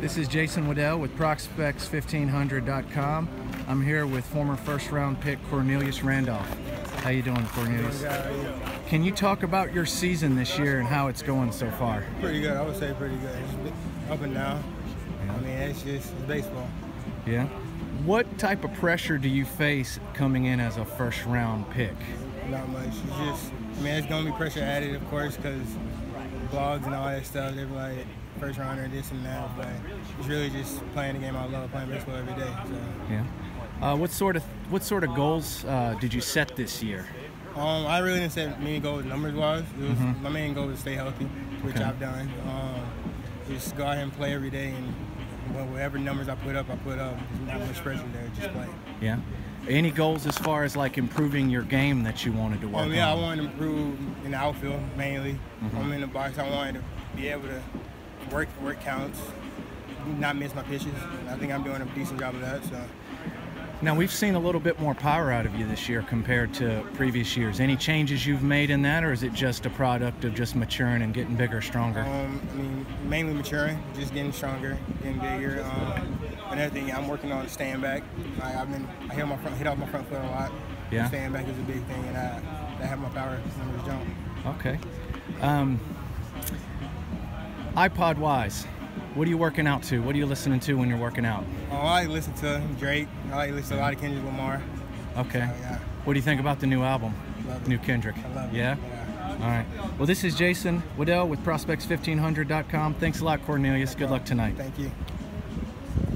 This is Jason Waddell with prospects1500.com. I'm here with former first-round pick Cornelius Randolph. How you doing, Cornelius? Can you talk about your season this year and how it's going so far? Pretty good. I would say pretty good. It's up and down. Yeah. I mean, it's just baseball. Yeah. What type of pressure do you face coming in as a first-round pick? Not much. It's just, I mean, it's going to be pressure added, of course, because blogs and all that stuff, they're like, first rounder, this and that, but it's really just playing the game I love, playing baseball every day. So. Yeah. What sort of goals did you set this year? I really didn't set many goals numbers-wise. My main goal was to stay healthy, which I've done. Just go out and play every day, and whatever numbers I put up. There's not much pressure there, just play. Yeah. Any goals as far as like improving your game that you wanted to work on? Yeah, I wanted to improve in the outfield mainly. I'm in the box. I wanted to be able to work counts, not miss my pitches. I think I'm doing a decent job of that. So. Now we've seen a little bit more power out of you this year compared to previous years. Any changes you've made in that, or is it just a product of just maturing and getting bigger, stronger? I mean, mainly maturing, just getting stronger, getting bigger. Another thing, I'm working on staying back. I hit off my front foot a lot. Yeah. Staying back is a big thing, and I have my power numbers jump. Okay. iPod-wise, what are you working out to? What are you listening to when you're working out? Oh, I like to listen to Drake. I like to listen to a lot of Kendrick Lamar. Okay. So, yeah. What do you think about the new album? Love it. New Kendrick. I love it. Yeah? Yeah. All right. Well, this is Jason Waddell with prospects1500.com. Thanks a lot, Cornelius. Good luck tonight. Thank you.